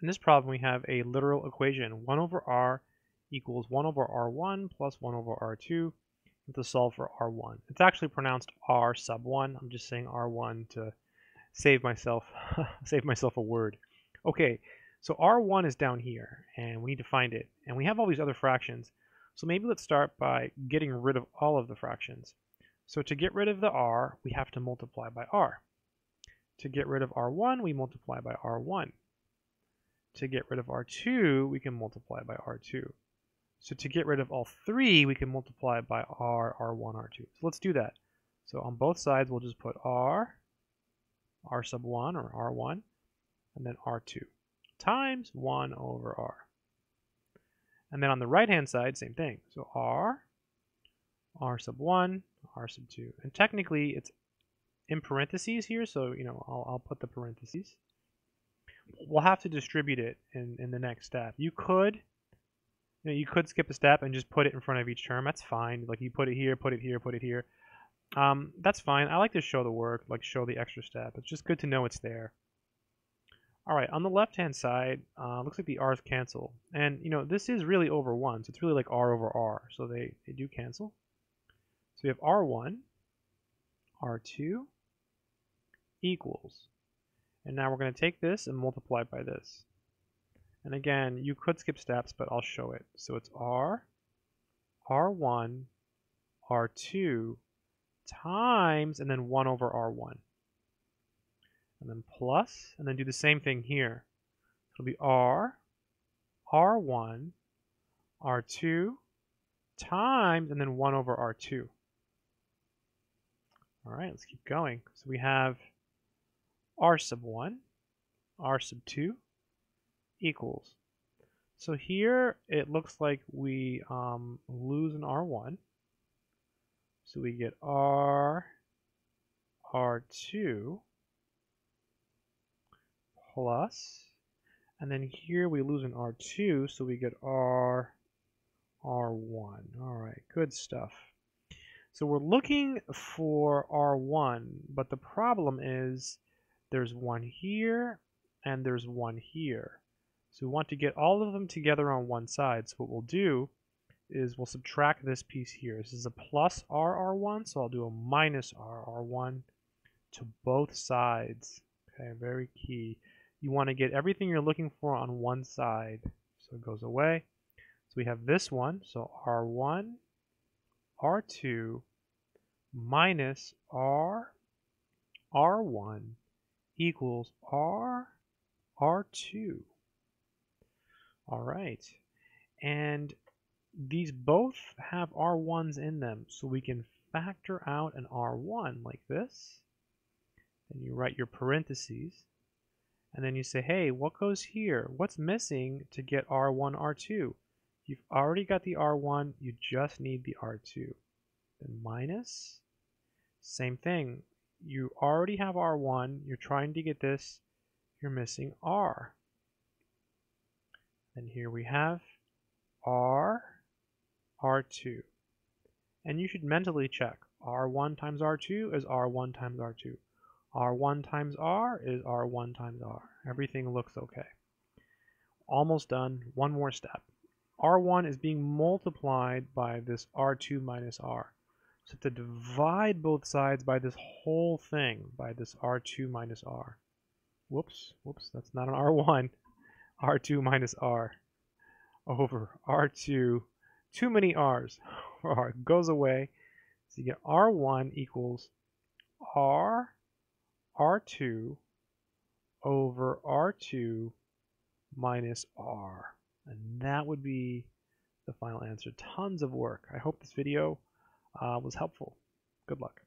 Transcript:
In this problem, we have a literal equation. 1 over r equals 1 over r1 plus 1 over r2 to solve for r1. It's actually pronounced r sub 1. I'm just saying r1 to save myself a word. Okay, so r1 is down here, and we need to find it. And we have all these other fractions. So maybe let's start by getting rid of all of the fractions. So to get rid of the r, we have to multiply by r. To get rid of r1, we multiply by r1. To get rid of r2, we can multiply by r2. So to get rid of all three, we can multiply by r, r1, r2. So let's do that. So on both sides, we'll just put r, r sub 1 or r1, and then r2 times 1 over r. And then on the right-hand side, same thing. So r, r sub 1, r sub 2. And technically, it's in parentheses here, so I'll put the parentheses. We'll have to distribute it in the next step. You could you could skip a step and just put it in front of each term. That's fine. Like you put it here, put it here, put it here. That's fine. I like to show the work, like show the extra step. It's just good to know it's there. All right, on the left-hand side, looks like the r's cancel. And this is really over 1, so it's really like r over r. So they do cancel. So we have r1, r2 equals. And now we're going to take this and multiply by this. And again, you could skip steps, but I'll show it. So it's r, r1, r2 times, and then 1 over r1. And then plus, and then do the same thing here. It'll be r, r1, r2 times, and then 1 over r2. All right, let's keep going. So we have r sub 1, r sub 2 equals. So here it looks like we lose an r1. So we get r, r2 plus, and then here we lose an r2, so we get r, r1. All right, good stuff. So we're looking for r1, but the problem is there's one here and there's one here. So we want to get all of them together on one side. So what we'll do is we'll subtract this piece here. This is a plus r1, so I'll do a minus r1 to both sides. Okay, very key. You want to get everything you're looking for on one side. So it goes away. So we have this one, so r1, r2 minus r, r1 equals r, r2. All right, and these both have r1s in them, so we can factor out an r1 like this. And you write your parentheses, and then you say, hey, what goes here? What's missing to get r1, r2? You've already got the r1, you just need the r2. Then minus, same thing. You already have r1, you're trying to get this, you're missing r. And here we have r, r2. And you should mentally check r1 times r2 is r1 times r2. r1 times r is r1 times r. Everything looks okay. Almost done. One more step. r1 is being multiplied by this r2 minus r. So to divide both sides by this whole thing, by this r2 minus r. Whoops, whoops, that's not an r1. r2 minus r over r2, too many r's, r goes away, so you get r1 equals r, r2 over r2 minus r, and that would be the final answer. Tons of work. I hope this video was helpful. Good luck.